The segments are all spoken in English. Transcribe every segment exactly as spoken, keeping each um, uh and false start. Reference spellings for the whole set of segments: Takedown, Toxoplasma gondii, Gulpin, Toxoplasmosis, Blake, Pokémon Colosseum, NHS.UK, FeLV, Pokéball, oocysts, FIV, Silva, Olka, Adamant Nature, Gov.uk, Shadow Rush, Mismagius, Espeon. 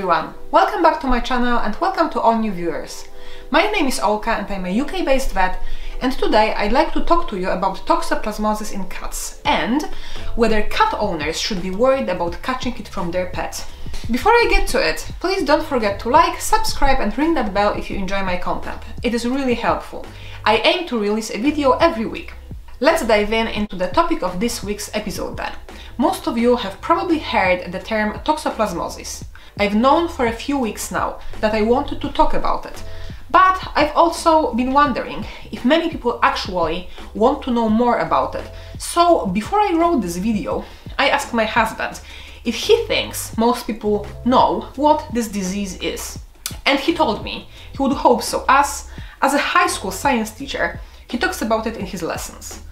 everyone! Welcome back to my channel and welcome to all new viewers. My name is Olka and I'm a U K based vet, and today I'd like to talk to you about toxoplasmosis in cats and whether cat owners should be worried about catching it from their pets. Before I get to it, please don't forget to like, subscribe and ring that bell if you enjoy my content. It is really helpful. I aim to release a video every week. Let's dive in into the topic of this week's episode then. Most of you have probably heard the term toxoplasmosis. I've known for a few weeks now that I wanted to talk about it, but I've also been wondering if many people actually want to know more about it. So before I wrote this video, I asked my husband if he thinks most people know what this disease is. And he told me he would hope so, as, as a high school science teacher, he talks about it in his lessons.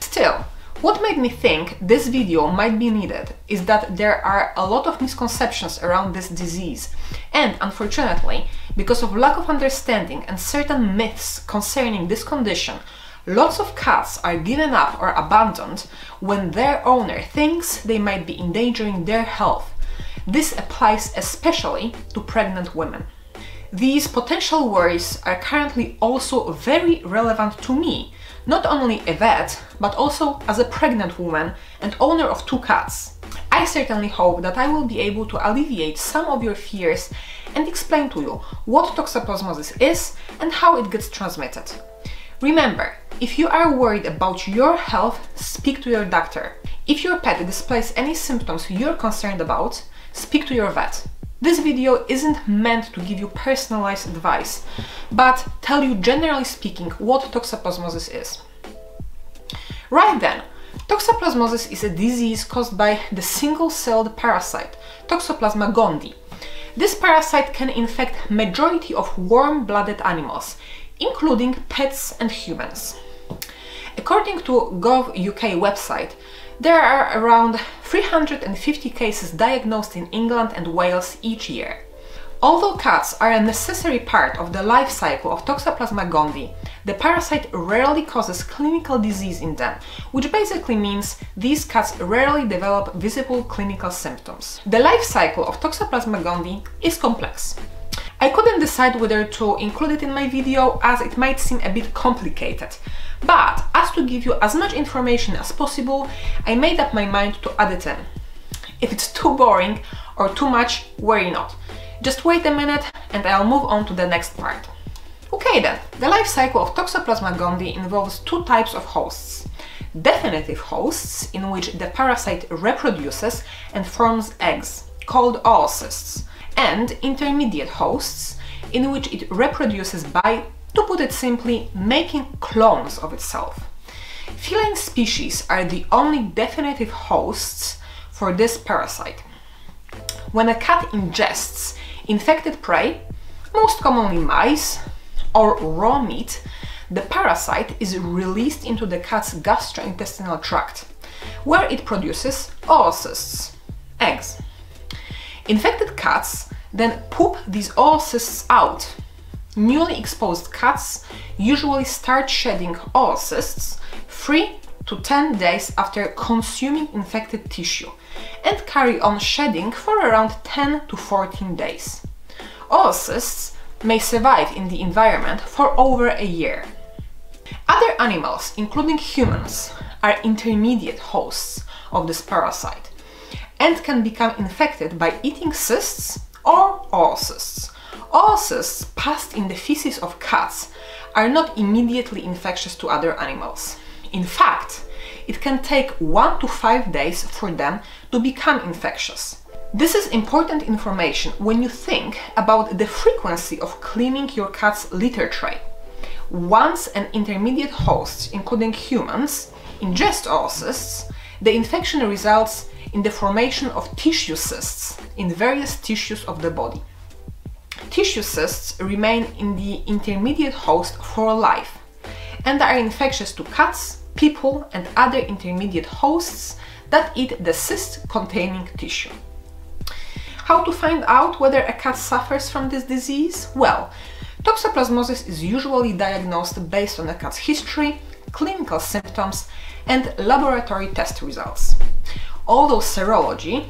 Still, what made me think this video might be needed is that there are a lot of misconceptions around this disease, and unfortunately, because of lack of understanding and certain myths concerning this condition, lots of cats are given up or abandoned when their owner thinks they might be endangering their health. This applies especially to pregnant women. These potential worries are currently also very relevant to me, not only a vet, but also as a pregnant woman and owner of two cats. I certainly hope that I will be able to alleviate some of your fears and explain to you what toxoplasmosis is and how it gets transmitted. Remember, if you are worried about your health, speak to your doctor. If your pet displays any symptoms you're concerned about, speak to your vet. This video isn't meant to give you personalized advice, but tell you generally speaking what toxoplasmosis is. Right then, toxoplasmosis is a disease caused by the single-celled parasite Toxoplasma gondii. This parasite can infect majority of warm-blooded animals, including pets and humans. According to Gov dot U K website, there are around three hundred fifty cases diagnosed in England and Wales each year. Although cats are a necessary part of the life cycle of Toxoplasma gondii, the parasite rarely causes clinical disease in them, which basically means these cats rarely develop visible clinical symptoms. The life cycle of Toxoplasma gondii is complex. I couldn't decide whether to include it in my video, as it might seem a bit complicated, but as to give you as much information as possible, I made up my mind to add it in. If it's too boring or too much, worry not. Just wait a minute and I'll move on to the next part. Okay then, the life cycle of Toxoplasma gondii involves two types of hosts. Definitive hosts, in which the parasite reproduces and forms eggs, called oocysts, and intermediate hosts, in which it reproduces by, to put it simply, making clones of itself. Feline species are the only definitive hosts for this parasite. When a cat ingests infected prey, most commonly mice or raw meat, the parasite is released into the cat's gastrointestinal tract, where it produces oocysts, eggs. Infected cats then poop these oocysts out. Newly exposed cats usually start shedding oocysts three to ten days after consuming infected tissue and carry on shedding for around ten to fourteen days. Oocysts may survive in the environment for over a year. Other animals, including humans, are intermediate hosts of this parasite and can become infected by eating cysts or oocysts. Oocysts passed in the feces of cats are not immediately infectious to other animals. In fact, it can take one to five days for them to become infectious. This is important information when you think about the frequency of cleaning your cat's litter tray. Once an intermediate host, including humans, ingests oocysts, the infection results in the formation of tissue cysts in various tissues of the body. Tissue cysts remain in the intermediate host for life and are infectious to cats, people and other intermediate hosts that eat the cyst-containing tissue. How to find out whether a cat suffers from this disease? Well, toxoplasmosis is usually diagnosed based on a cat's history, clinical symptoms and laboratory test results. Although serology,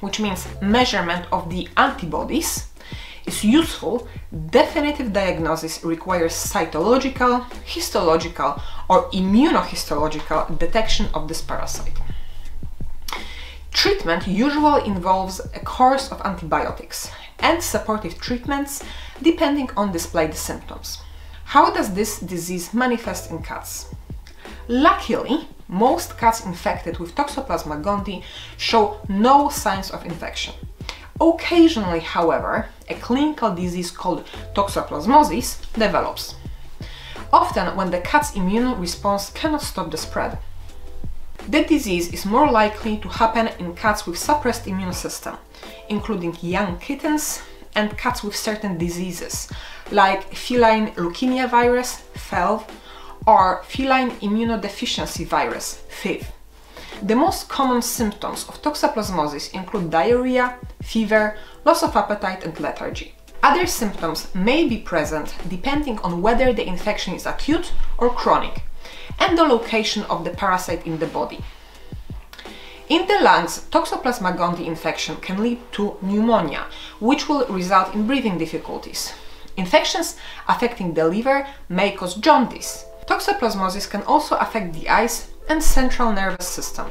which means measurement of the antibodies, is useful, definitive diagnosis requires cytological, histological or immunohistological detection of this parasite. Treatment usually involves a course of antibiotics and supportive treatments depending on displayed symptoms. How does this disease manifest in cats? Luckily, most cats infected with Toxoplasma gondii show no signs of infection. Occasionally, however, a clinical disease called toxoplasmosis develops, often when the cat's immune response cannot stop the spread. The disease is more likely to happen in cats with suppressed immune system, including young kittens and cats with certain diseases, like feline leukemia virus, F E L V, or feline immunodeficiency virus, F I V. The most common symptoms of toxoplasmosis include diarrhea, fever, loss of appetite and lethargy. Other symptoms may be present depending on whether the infection is acute or chronic and the location of the parasite in the body. In the lungs, Toxoplasma gondii infection can lead to pneumonia, which will result in breathing difficulties. Infections affecting the liver may cause jaundice. Toxoplasmosis can also affect the eyes and central nervous system,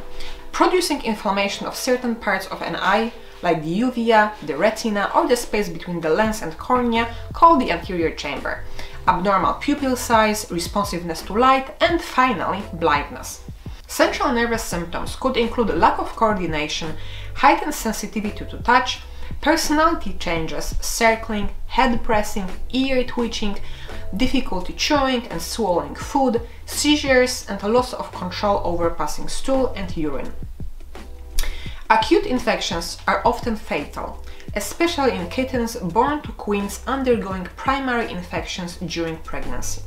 producing inflammation of certain parts of an eye, like the uvea, the retina, or the space between the lens and cornea, called the anterior chamber, abnormal pupil size, responsiveness to light, and finally, blindness. Central nervous symptoms could include lack of coordination, heightened sensitivity to touch, personality changes, circling, head pressing, ear twitching, difficulty chewing and swallowing food, seizures and a loss of control over passing stool and urine. Acute infections are often fatal, especially in kittens born to queens undergoing primary infections during pregnancy.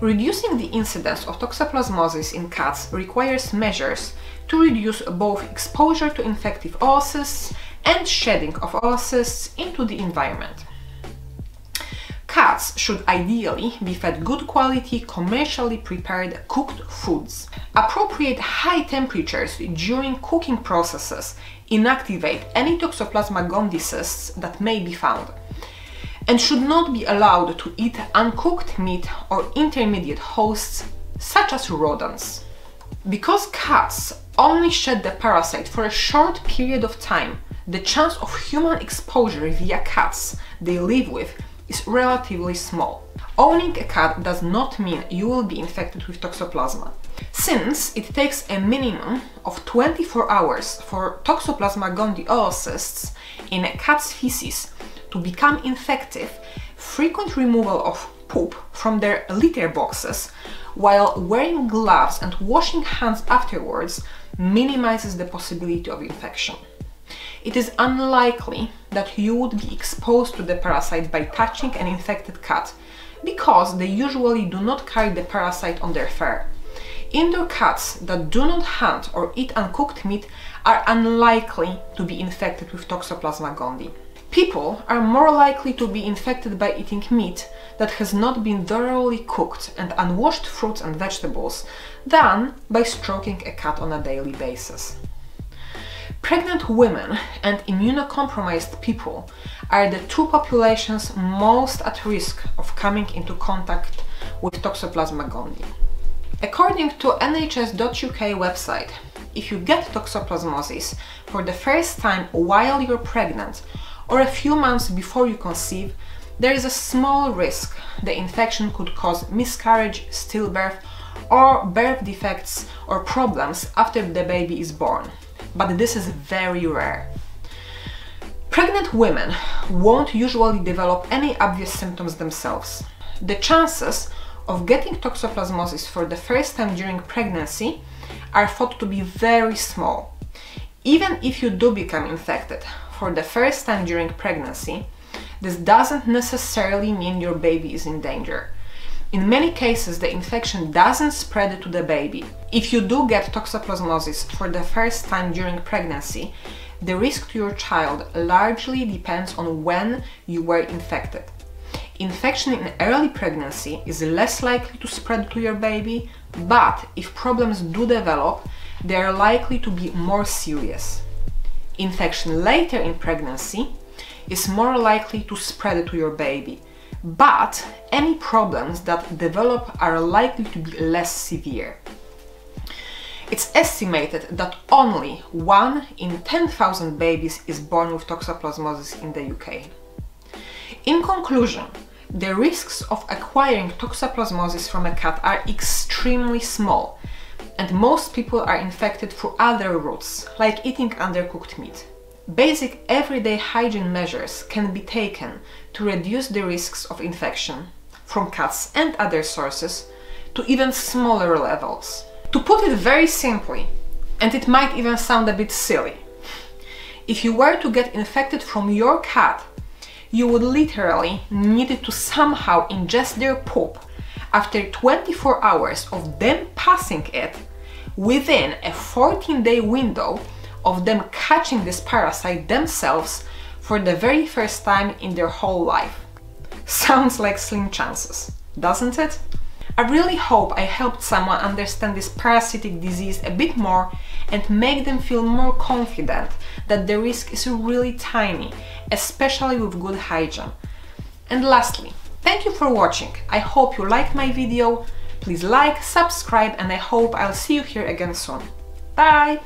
Reducing the incidence of toxoplasmosis in cats requires measures to reduce both exposure to infective oral cysts and shedding of oral cysts into the environment. Cats should ideally be fed good quality, commercially prepared cooked foods. Appropriate high temperatures during cooking processes inactivate any Toxoplasma gondii cysts that may be found, and should not be allowed to eat uncooked meat or intermediate hosts such as rodents. Because cats only shed the parasite for a short period of time, the chance of human exposure via cats they live with is relatively small. Owning a cat does not mean you will be infected with Toxoplasma, since it takes a minimum of twenty-four hours for Toxoplasma gondii oral cysts in a cat's feces to become infective. Frequent removal of poop from their litter boxes while wearing gloves and washing hands afterwards minimizes the possibility of infection. It is unlikely that you would be exposed to the parasite by touching an infected cat, because they usually do not carry the parasite on their fur. Indoor cats that do not hunt or eat uncooked meat are unlikely to be infected with Toxoplasma gondii. People are more likely to be infected by eating meat that has not been thoroughly cooked and unwashed fruits and vegetables than by stroking a cat on a daily basis. Pregnant women and immunocompromised people are the two populations most at risk of coming into contact with Toxoplasma gondii. According to N H S dot U K website, if you get toxoplasmosis for the first time while you're pregnant or a few months before you conceive, there is a small risk the infection could cause miscarriage, stillbirth, or birth defects or problems after the baby is born. But this is very rare. Pregnant women won't usually develop any obvious symptoms themselves. The chances of getting toxoplasmosis for the first time during pregnancy are thought to be very small. Even if you do become infected for the first time during pregnancy, this doesn't necessarily mean your baby is in danger. In many cases, the infection doesn't spread to the baby. If you do get toxoplasmosis for the first time during pregnancy, the risk to your child largely depends on when you were infected. Infection in early pregnancy is less likely to spread to your baby, but if problems do develop, they are likely to be more serious. infection later in pregnancy is more likely to spread to your baby, but any problems that develop are likely to be less severe. It's estimated that only one in ten thousand babies is born with toxoplasmosis in the U K. In conclusion, the risks of acquiring toxoplasmosis from a cat are extremely small, and most people are infected through other routes, like eating undercooked meat. Basic everyday hygiene measures can be taken to reduce the risks of infection from cats and other sources to even smaller levels. To put it very simply, and it might even sound a bit silly, if you were to get infected from your cat, you would literally need to somehow ingest their poop after twenty-four hours of them passing it within a fourteen day window of them catching this parasite themselves for the very first time in their whole life. Sounds like slim chances, doesn't it? I really hope I helped someone understand this parasitic disease a bit more and make them feel more confident that the risk is really tiny, especially with good hygiene. And lastly, thank you for watching. I hope you liked my video. Please like, subscribe, and I hope I'll see you here again soon. Bye!